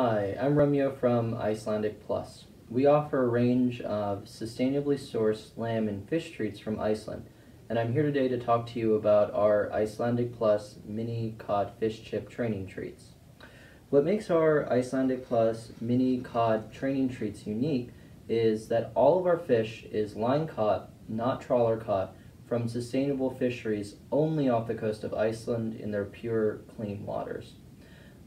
Hi, I'm Romeo from Icelandic Plus. We offer a range of sustainably sourced lamb and fish treats from Iceland, and I'm here today to talk to you about our Icelandic Plus Mini Cod Fish Chip Training Treats. What makes our Icelandic Plus Mini Cod Training Treats unique is that all of our fish is line caught, not trawler caught, from sustainable fisheries only off the coast of Iceland in their pure, clean waters.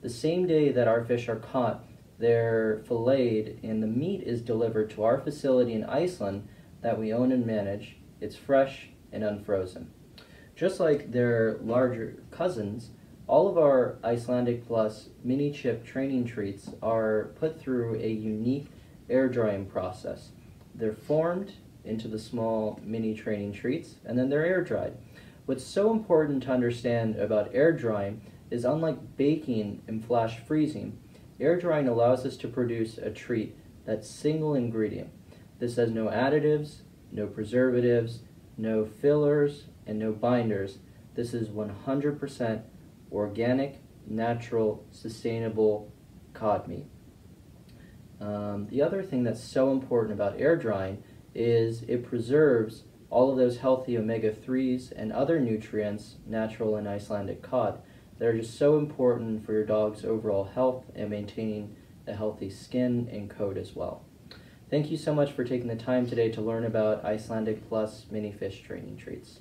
The same day that our fish are caught, they're filleted and the meat is delivered to our facility in Iceland that we own and manage. It's fresh and unfrozen. Just like their larger cousins, all of our Icelandic Plus mini chip training treats are put through a unique air drying process. They're formed into the small mini training treats and then they're air dried. What's so important to understand about air drying is unlike baking and flash freezing, air drying allows us to produce a treat that's single ingredient. This has no additives, no preservatives, no fillers, and no binders. This is 100% organic, natural, sustainable cod meat. The other thing that's so important about air drying is it preserves all of those healthy omega-3s and other nutrients natural in Icelandic cod. They're just so important for your dog's overall health and maintaining a healthy skin and coat as well. Thank you so much for taking the time today to learn about Icelandic Plus mini fish training treats.